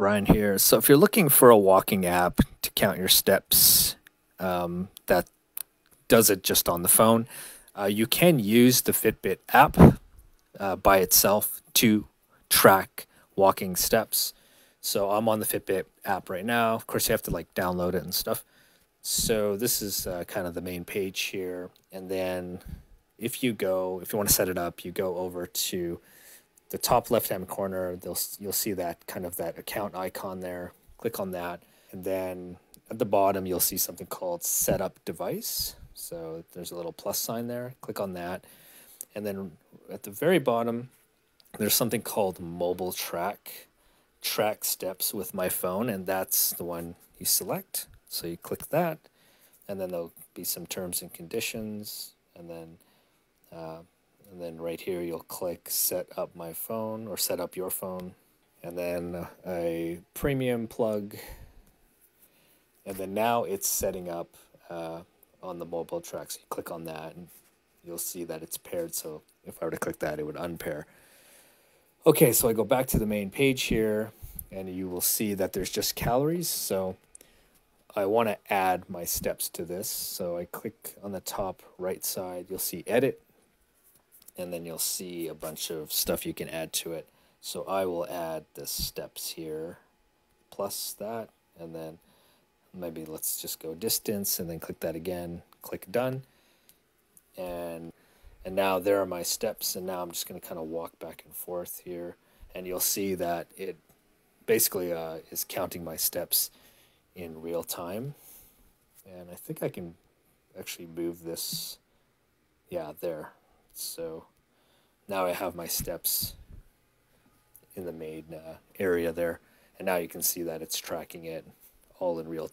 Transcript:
around here. So if you're looking for a walking app to count your steps, that does it just on the phone. You can use the Fitbit app by itself to track walking steps. So I'm on the Fitbit app right now. Of course, you have to like download it and stuff. So this is kind of the main page here. And then if you want to set it up, you go over to the top left-hand corner. You'll see that kind of that account icon there. Click on that. And then at the bottom, you'll see something called Setup Device. So there's a little plus sign there. Click on that. And then at the very bottom, there's something called MobileTrack. Track steps with my phone, and that's the one you select. So you click that, and then there'll be some terms and conditions, and then right here you'll click set up my phone or set up your phone, and then a premium plug, and then now it's setting up on the MobileTrack. So you click on that, and you'll see that it's paired. So if I were to click that, it would unpair. Okay, so I go back to the main page here, and you will see that there's just calories. So I want to add my steps to this. So I click on the top right side, you'll see edit, and then you'll see a bunch of stuff you can add to it. So I will add the steps here, plus that, and then maybe let's just go distance, and then click that again, click done, and now there are my steps, and now I'm just going to kind of walk back and forth here. And you'll see that it basically is counting my steps in real time. And I think I can actually move this, yeah, there. So now I have my steps in the main area there. And now you can see that it's tracking it all in real